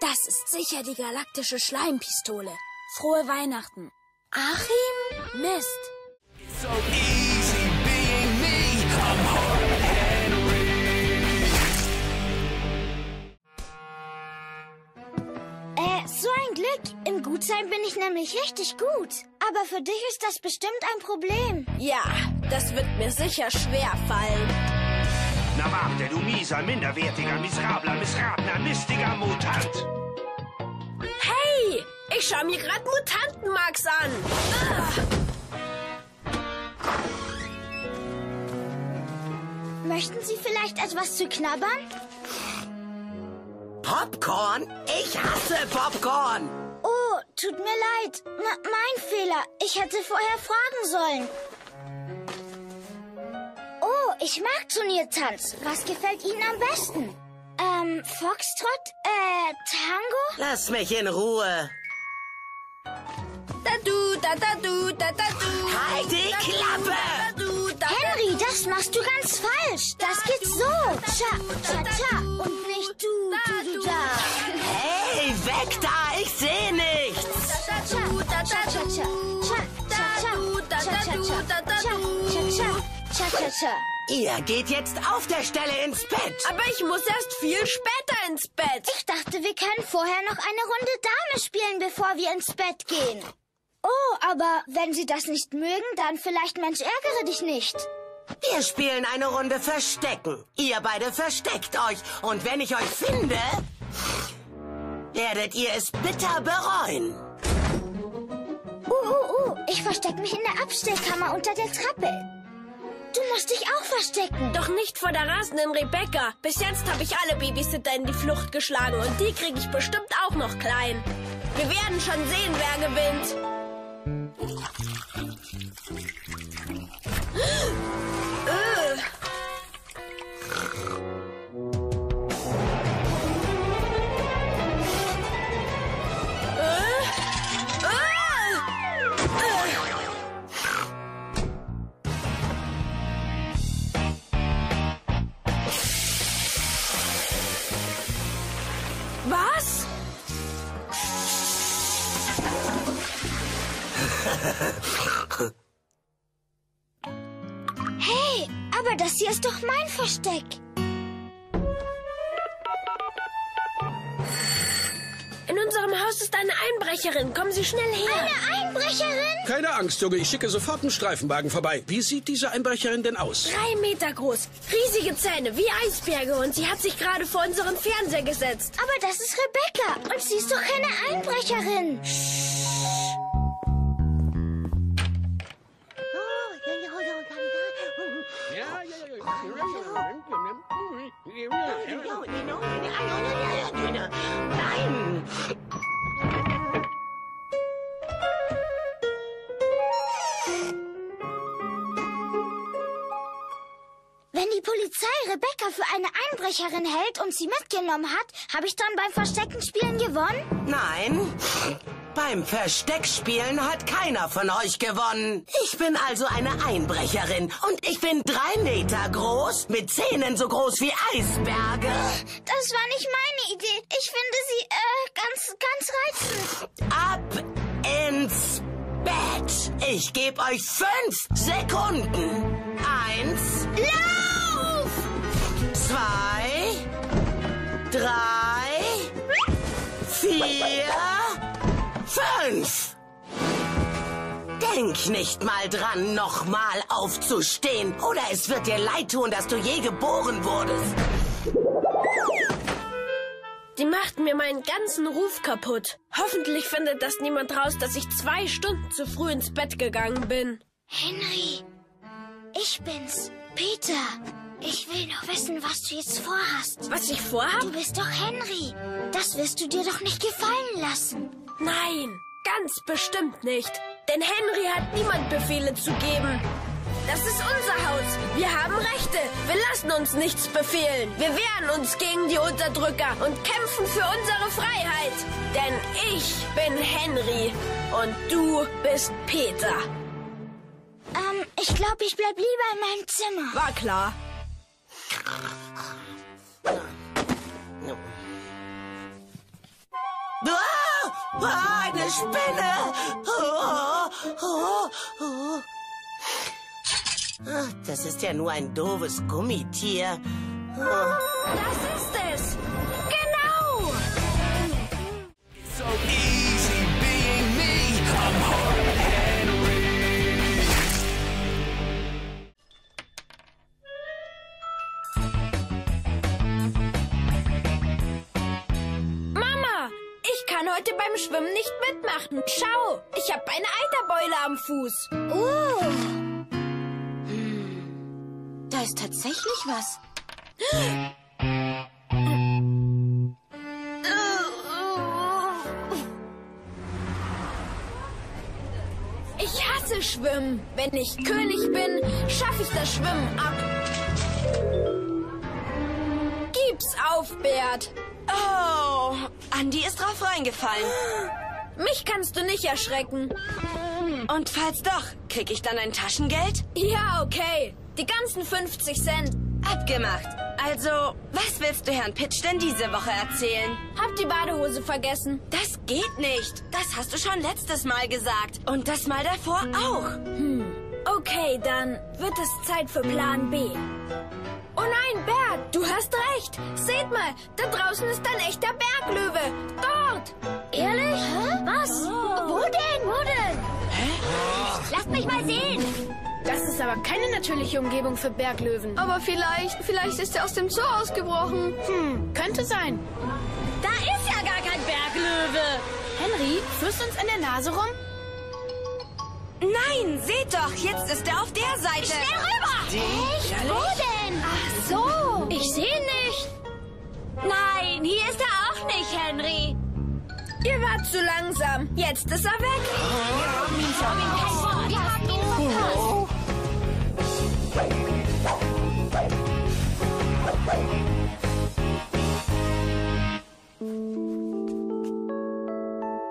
Das ist sicher die galaktische Schleimpistole. Frohe Weihnachten. Achim? Mist. It's so easy being me. I'm hard Henry. So ein Glück. Im Gutsein bin ich nämlich richtig gut. Aber für dich ist das bestimmt ein Problem. Ja, das wird mir sicher schwer fallen. Na warte, du mieser, minderwertiger, miserabler, missratener, mistiger Mutant! Hey, ich schau mir gerade Mutanten-Max an! Möchten Sie vielleicht etwas zu knabbern? Popcorn? Ich hasse Popcorn! Oh, tut mir leid. Mein Fehler. Ich hätte vorher fragen sollen. Ich mag Turniertanz. Was gefällt Ihnen am besten? Foxtrot? Tango? Lass mich in Ruhe. Da-du, da-da-du, da-da-du. Halt die Klappe! Henry, das machst du ganz falsch. Das geht so. Cha, cha, cha. Und nicht du, du, du, da. Hey, weg da. Ich sehe nichts. Cha, cha, cha, cha, cha. Ihr geht jetzt auf der Stelle ins Bett. Aber ich muss erst viel später ins Bett. Ich dachte, wir können vorher noch eine Runde Dame spielen, bevor wir ins Bett gehen. Oh, aber wenn Sie das nicht mögen, dann vielleicht Mensch, ärgere dich nicht. Wir spielen eine Runde Verstecken. Ihr beide versteckt euch. Und wenn ich euch finde, werdet ihr es bitter bereuen. Ich verstecke mich in der Abstellkammer unter der Treppe. Du musst dich auch verstecken. Doch nicht vor der rasenden Rebecca. Bis jetzt habe ich alle Babysitter in die Flucht geschlagen und die kriege ich bestimmt auch noch klein. Wir werden schon sehen, wer gewinnt. Hey, aber das hier ist doch mein Versteck. In unserem Haus ist eine Einbrecherin. Kommen Sie schnell her. Eine Einbrecherin? Keine Angst, Junge. Ich schicke sofort einen Streifenwagen vorbei. Wie sieht diese Einbrecherin denn aus? 3 Meter groß, riesige Zähne, wie Eisberge. Und sie hat sich gerade vor unseren Fernseher gesetzt. Aber das ist Rebecca. Und sie ist doch keine Einbrecherin. Nein! Wenn die Polizei Rebecca für eine Einbrecherin hält und sie mitgenommen hat, habe ich dann beim Versteckenspielen gewonnen? Nein! Beim Versteckspielen hat keiner von euch gewonnen. Ich bin also eine Einbrecherin und ich bin 3 Meter groß, mit Zähnen so groß wie Eisberge. Das war nicht meine Idee. Ich finde sie, ganz reizend. Ab ins Bett. Ich gebe euch 5 Sekunden. 1. Lauf! 2, 3, 4... 5! Denk nicht mal dran, nochmal aufzustehen, oder es wird dir leid tun, dass du je geboren wurdest. Die machten mir meinen ganzen Ruf kaputt. Hoffentlich findet das niemand raus, dass ich 2 Stunden zu früh ins Bett gegangen bin. Henry, ich bin's, Peter. Ich will noch wissen, was du jetzt vorhast. Was ich vorhab? Du bist doch Henry. Das wirst du dir doch nicht gefallen lassen. Nein, ganz bestimmt nicht. Denn Henry hat niemand Befehle zu geben. Das ist unser Haus. Wir haben Rechte. Wir lassen uns nichts befehlen. Wir wehren uns gegen die Unterdrücker und kämpfen für unsere Freiheit. Denn ich bin Henry und du bist Peter. Ich glaube, ich bleib lieber in meinem Zimmer. War klar. Eine Spinne! Ach, das ist ja nur ein doofes Gummitier. Oh. Das ist es! Genau! So easy being me. I'm hard Henry. Mama! Ich kann heute beim Schwimmen nicht mitmachen. Schau, ich habe eine Eiterbeule am Fuß. Da ist tatsächlich was. Ich hasse Schwimmen. Wenn ich König bin, schaffe ich das Schwimmen ab. gib's auf, Bert. Oh, Andi ist drauf reingefallen. Mich kannst du nicht erschrecken. Und falls doch, krieg ich dann ein Taschengeld? Ja, okay. Die ganzen 50 Cent. Abgemacht. Also, was willst du Herrn Pitch denn diese Woche erzählen? Hab die Badehose vergessen. Das geht nicht. Das hast du schon letztes Mal gesagt. Und das Mal davor auch. Okay, dann wird es Zeit für Plan B. Oh nein, Bert, du hast recht. Seht mal, da draußen ist ein echter Berglöwe. Dort. Ehrlich? Hä? Was? Oh. Wo denn? Wo denn? Hä? Lasst mich mal sehen. Das ist aber keine natürliche Umgebung für Berglöwen. Aber vielleicht ist er aus dem Zoo ausgebrochen. Könnte sein. Da ist ja gar kein Berglöwe. Henry, führst du uns an der Nase rum? Nein, seht doch, jetzt ist er auf der Seite. Schnell rüber! Echt? Wo denn? Ach so. Ich sehe nicht. Nein, hier ist er auch nicht, Henry. Ihr wart zu langsam. Jetzt ist er weg. Wir haben ihn verpasst.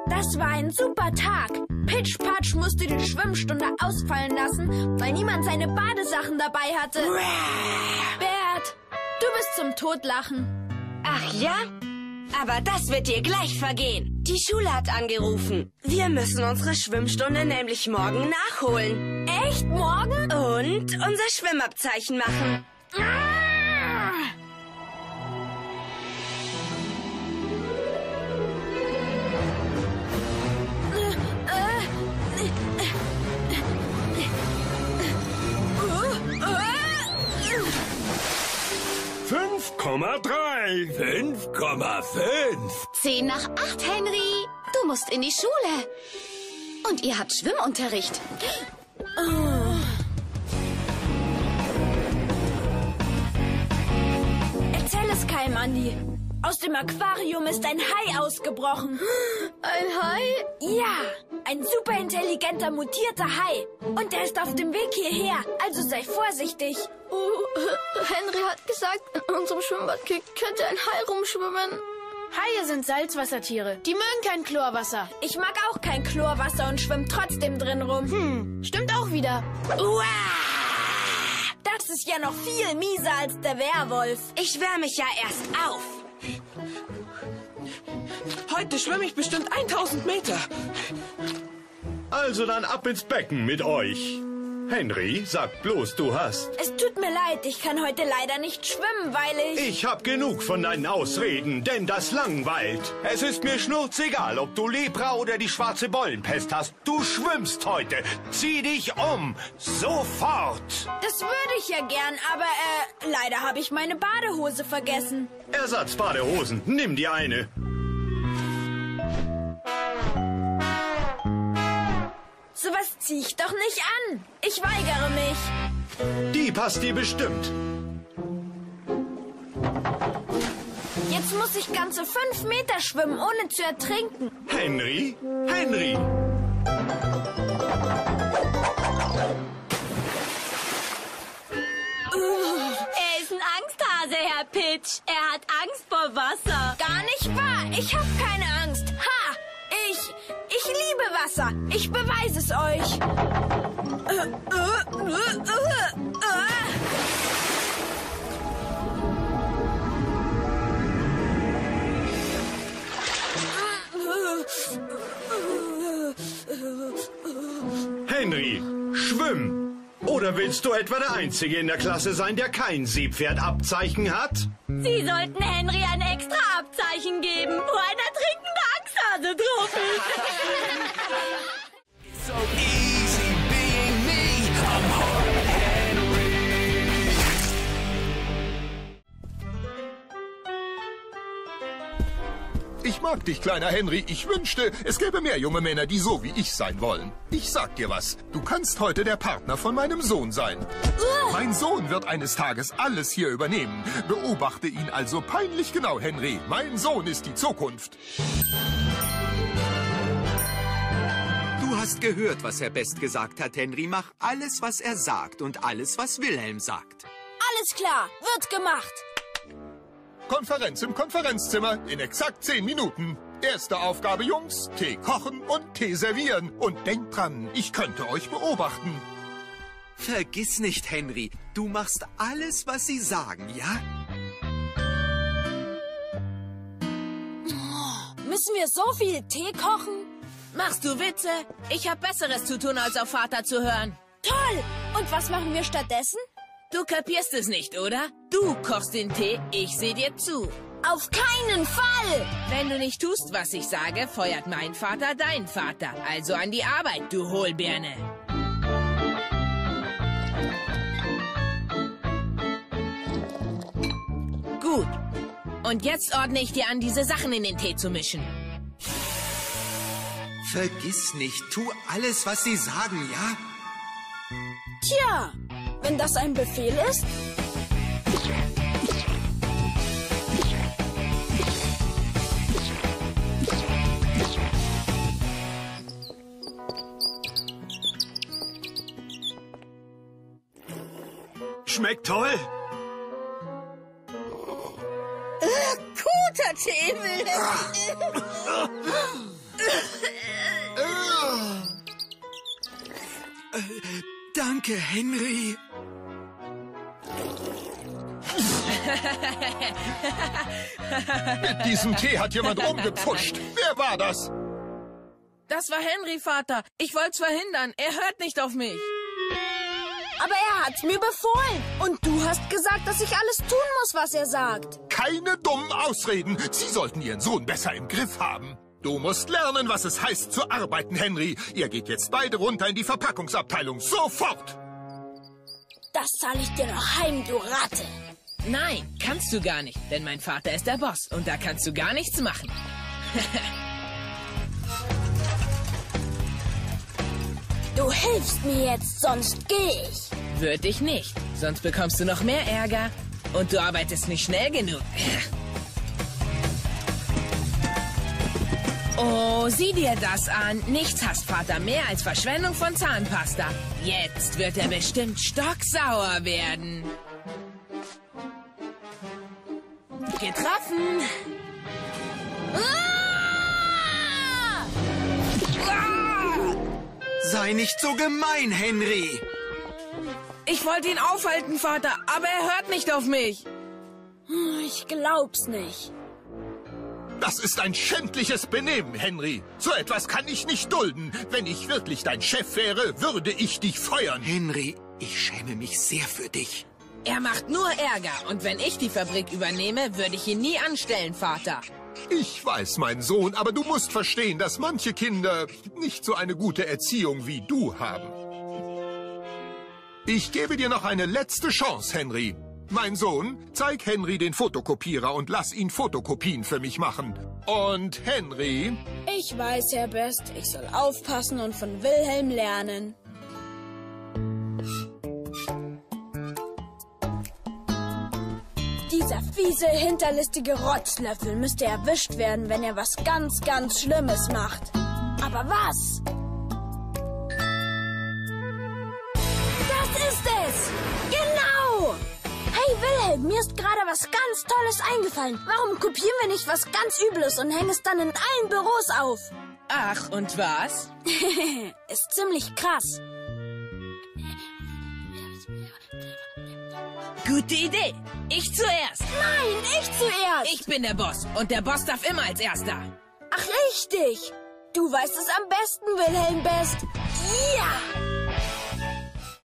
Das war ein super Tag. Pitch Patch musste die Schwimmstunde ausfallen lassen, weil niemand seine Badesachen dabei hatte. Bert, du bist zum Totlachen. Ach ja? Aber das wird dir gleich vergehen. Die Schule hat angerufen. Wir müssen unsere Schwimmstunde nämlich morgen nachholen. Echt? Morgen? Und unser Schwimmabzeichen machen. Fünf. 10 nach 8, Henry. Du musst in die Schule. Und ihr habt Schwimmunterricht. Erzähl es keinem, Andi. Aus dem Aquarium ist ein Hai ausgebrochen. Ein Hai? Ja, ein super intelligenter, mutierter Hai. Und der ist auf dem Weg hierher, also sei vorsichtig. Henry hat gesagt, in unserem Schwimmbad könnte ein Hai rumschwimmen. Haie sind Salzwassertiere. Die mögen kein Chlorwasser. Ich mag auch kein Chlorwasser und schwimme trotzdem drin rum. Stimmt auch wieder. Uah! Das ist ja noch viel mieser als der Werwolf. Ich wärme mich ja erst auf. Heute schwimme ich bestimmt 1000 Meter. Also dann ab ins Becken mit euch. Henry, sag bloß, du hast... Es tut mir leid, ich kann heute leider nicht schwimmen, weil ich... Ich hab genug von deinen Ausreden, denn das langweilt. Es ist mir schnurzegal, ob du Lepra oder die schwarze Bollenpest hast. Du schwimmst heute. Zieh dich um. Sofort. Das würde ich ja gern, aber leider habe ich meine Badehose vergessen. Ersatzbadehosen, nimm dir eine. Sowas zieh ich doch nicht an. Ich weigere mich. Die passt dir bestimmt. Jetzt muss ich ganze 5 Meter schwimmen, ohne zu ertrinken. Henry? Henry! Er ist ein Angsthase, Herr Pitch. Er hat Angst vor Wasser. Gar nicht wahr. Ich hab keine Angst. Ha! Ich liebe Wasser. Ich beweise es euch. Henry, schwimm. Oder willst du etwa der Einzige in der Klasse sein, der kein Seepferdabzeichen hat? Sie sollten Henry ein extra Abzeichen geben, wo einer trinkender Angsthase drauf ist. So easy being me, I'm hard Henry. Ich mag dich, kleiner Henry. Ich wünschte, es gäbe mehr junge Männer, die so wie ich sein wollen. Ich sag dir was, du kannst heute der Partner von meinem Sohn sein. Mein Sohn wird eines Tages alles hier übernehmen. Beobachte ihn also peinlich genau, Henry. Mein Sohn ist die Zukunft. Du hast gehört, was Herr Best gesagt hat, Henry. Mach alles, was er sagt und alles, was Wilhelm sagt. Alles klar, wird gemacht. Konferenz im Konferenzzimmer in exakt 10 Minuten. Erste Aufgabe, Jungs, Tee kochen und Tee servieren. Und denkt dran, ich könnte euch beobachten. Vergiss nicht, Henry, du machst alles, was sie sagen, ja? Oh, müssen wir so viel Tee kochen? Machst du Witze? Ich habe Besseres zu tun, als auf Vater zu hören. Toll! Und was machen wir stattdessen? Du kapierst es nicht, oder? Du kochst den Tee, ich sehe dir zu. Auf keinen Fall! Wenn du nicht tust, was ich sage, feuert mein Vater deinen Vater. Also an die Arbeit, du Hohlbirne. Gut. Und jetzt ordne ich dir an, diese Sachen in den Tee zu mischen. Vergiss nicht, tu alles, was sie sagen, ja? Tja, wenn das ein Befehl ist... Schmeckt toll. Guter Tee, danke, Henry. Mit diesem Tee hat jemand rumgepfuscht. Wer war das? Das war Henry, Vater. Ich wollte es verhindern. Er hört nicht auf mich. Aber er hat's mir befohlen. Und du hast gesagt, dass ich alles tun muss, was er sagt. Keine dummen Ausreden. Sie sollten Ihren Sohn besser im Griff haben. Du musst lernen, was es heißt, zu arbeiten, Henry. Ihr geht jetzt beide runter in die Verpackungsabteilung. Sofort! Das zahle ich dir noch heim, du Ratte. Nein, kannst du gar nicht. Denn mein Vater ist der Boss. Und da kannst du gar nichts machen. Du hilfst mir jetzt, sonst geh ich. Würde ich nicht, sonst bekommst du noch mehr Ärger. Und du arbeitest nicht schnell genug. Oh, sieh dir das an. Nichts hasst Vater mehr als Verschwendung von Zahnpasta. Jetzt wird er bestimmt stocksauer werden. Getroffen. Ah! Ah! Sei nicht so gemein, Henry. Ich wollte ihn aufhalten, Vater, aber er hört nicht auf mich. Ich glaub's nicht. Das ist ein schändliches Benehmen, Henry. So etwas kann ich nicht dulden. Wenn ich wirklich dein Chef wäre, würde ich dich feuern. Henry, ich schäme mich sehr für dich. Er macht nur Ärger. Und wenn ich die Fabrik übernehme, würde ich ihn nie anstellen, Vater. Ich weiß, mein Sohn, aber du musst verstehen, dass manche Kinder nicht so eine gute Erziehung wie du haben. Ich gebe dir noch eine letzte Chance, Henry. Mein Sohn, zeig Henry den Fotokopierer und lass ihn Fotokopien für mich machen. Und Henry... Ich weiß, Herr Best, ich soll aufpassen und von Wilhelm lernen. Dieser fiese, hinterlistige Rotzlöffel müsste erwischt werden, wenn er was ganz, ganz Schlimmes macht. Aber was? Es. Genau! Hey Wilhelm, mir ist gerade was ganz Tolles eingefallen. Warum kopieren wir nicht was ganz Übles und hängen es dann in allen Büros auf? Ach, und was? Ist ziemlich krass. Gute Idee. Ich zuerst. Nein, ich zuerst. Ich bin der Boss und der Boss darf immer als Erster. Ach, richtig. Du weißt es am besten, Wilhelm Best. Ja!